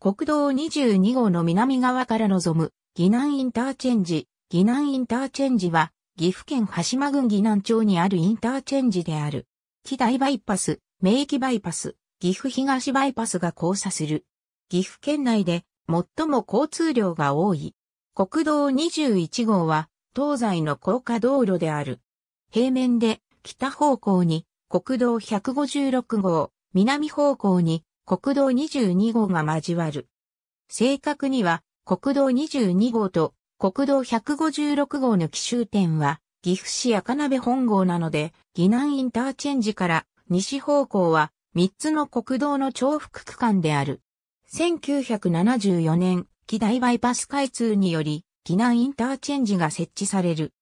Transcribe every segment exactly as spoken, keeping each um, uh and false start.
国道にじゅうに号の南側から望む、岐南インターチェンジ。岐南インターチェンジは、岐阜県羽島郡岐南町にあるインターチェンジである。木台バイパス、名駅バイパス、岐阜東バイパスが交差する。岐阜県内で最も交通量が多い。国道にじゅういち号は東西の高架道路である。平面で北方向に国道ひゃくごじゅうろく号、南方向に国道にじゅうに号が交わる。正確には国道にじゅうに号と国道ひゃくごじゅうろく号の起終点は岐阜市赤鍋本郷なので、岐南インターチェンジから西方向はみっつの国道の重複区間である。せんきゅうひゃくななじゅうよねん、木台バイパス開通により、岐南インターチェンジが設置される。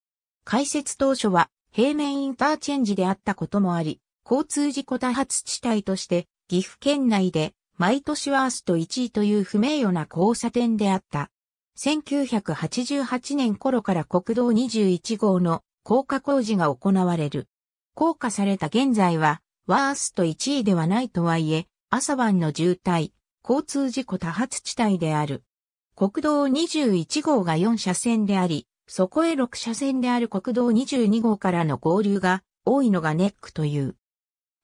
開設当初は、平面インターチェンジであったこともあり、交通事故多発地帯として、岐阜県内で、毎年ワーストいちいという不名誉な交差点であった。せんきゅうひゃくはちじゅうはちねん頃から国道にじゅういち号の高架工事が行われる。高架された現在は、ワーストいちいではないとはいえ、朝晩の渋滞。交通事故多発地帯である。国道にじゅういち号がよん車線であり、そこへろく車線である国道にじゅうに号からの合流が多いのがネックという。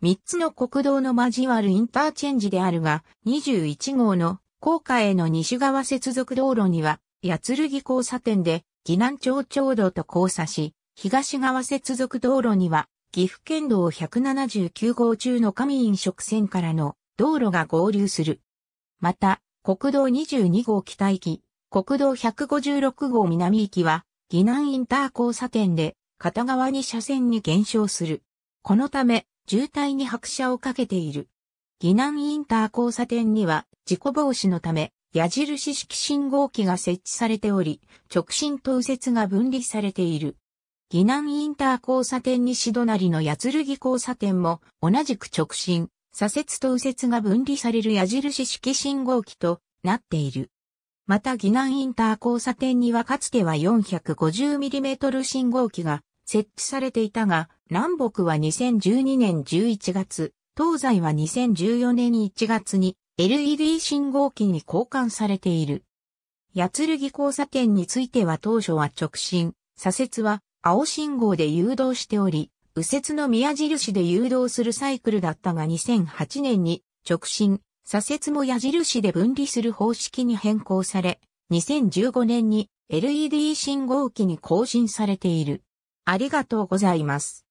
みっつの国道の交わるインターチェンジであるが、にじゅういち号の高架への西側接続道路には、八剣交差点で岐南町町道と交差し、東側接続道路には、岐阜県道ひゃくななじゅうきゅう号中の上院植線からの道路が合流する。また、国道にじゅうに号北行き、国道ひゃくごじゅうろく号南行きは、岐南インター交差点で、片側に車線に減少する。このため、渋滞に拍車をかけている。岐南インター交差点には、事故防止のため、矢印式信号機が設置されており、直進と右折が分離されている。岐南インター交差点西隣の八剣交差点も、同じく直進。左折と右折が分離される矢印式信号機となっている。また岐南インター交差点にはかつては よんひゃくごじゅうミリ 信号機が設置されていたが、南北はにせんじゅうにねんじゅういちがつ、東西はにせんじゅうよねんいちがつに エルイーディー 信号機に交換されている。八剣交差点については当初は直進、左折は青信号で誘導しており、右折の宮印で誘導するサイクルだったがにせんはちねんに直進、左折も矢印で分離する方式に変更され、にせんじゅうごねんに エルイーディー 信号機に更新されている。ありがとうございます。